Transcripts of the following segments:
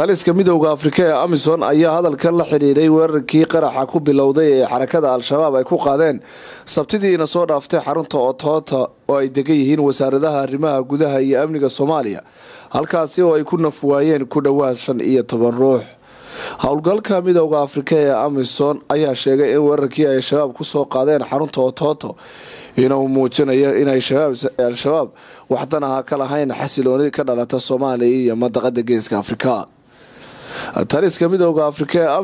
تاليس كميدوغا أفريقيا أميسون أيها هذا الكل حريري وركي قرحة كوب لوضي حركة الشباب أيكو قادين سبتدي نصور أفتح حرنطة أطاطة وأيدقيهين وساردها الرماها قدها هي أمنية الصومالية هالكاسي ويكون نفوايين كودوها شنئية طبعا روح howlgalka midowga Afrika ee Amazon ayaa sheegay in wararkii ay shabaab ku soo qaadeen xarunta Ototo inuu muujinayo in ay shabaab waxdan ah kala hayn xasiloonid ka dhalata Soomaaliya iyo madaqada Geeska Afrika. Taliska midowga Afrika ee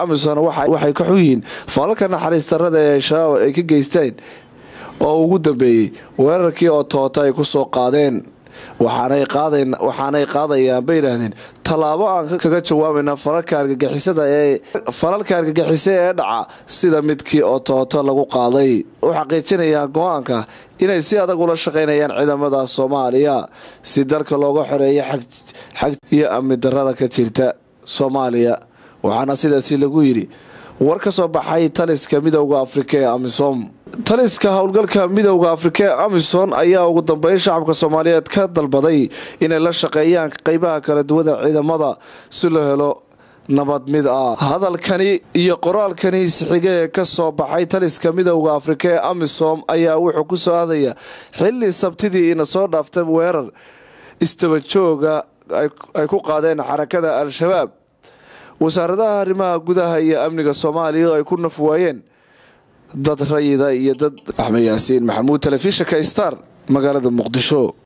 Amazon waxay ka xuyeen falka naxariistarada ee shabaab ay ka geysteen oo ugu dambeeyay wararkii Ototo ay ku soo qaadeen waxaanay qaadayaan bay yiraahdeen talaabo aan kaga jawaabayna faralka argagixisada ee dhaca sida midkii oo Ototo lagu qaaday oo xaqiijinaya go'aanka inay si adag ula shaqeynayaan ciidamada Soomaaliya si dalka looga xoreeyo xaq iyo amni darrada ka jirta Soomaaliya waxaana sidaas lagu yiri warka soo baxay taliska midowga Afrika ee Amisom taliska howlgalka midowga Afrika ee Amisom ayaa ugu dambeeyay shacabka Soomaaliyeed ka dalbaday inay la shaqeeyaan qaybaha kala duwan ee ciidamada si loo helo nabad mid ah hadalkani iyo qoraalkani isxiga ee ka soo baxay taliska midowga Afrika ee Amisom ayaa wuxuu ku soo aadaya xilli sabtidii in soo dhaaftay weerar istaba jooga ay ku qaadeen xarakada al-shabaab وساردها رما جودها هي أمنية الصومالية يكون فواين ضد ريدا ضد أحمد ياسين محمود تلفيشة كايستار مقالة مقدشو.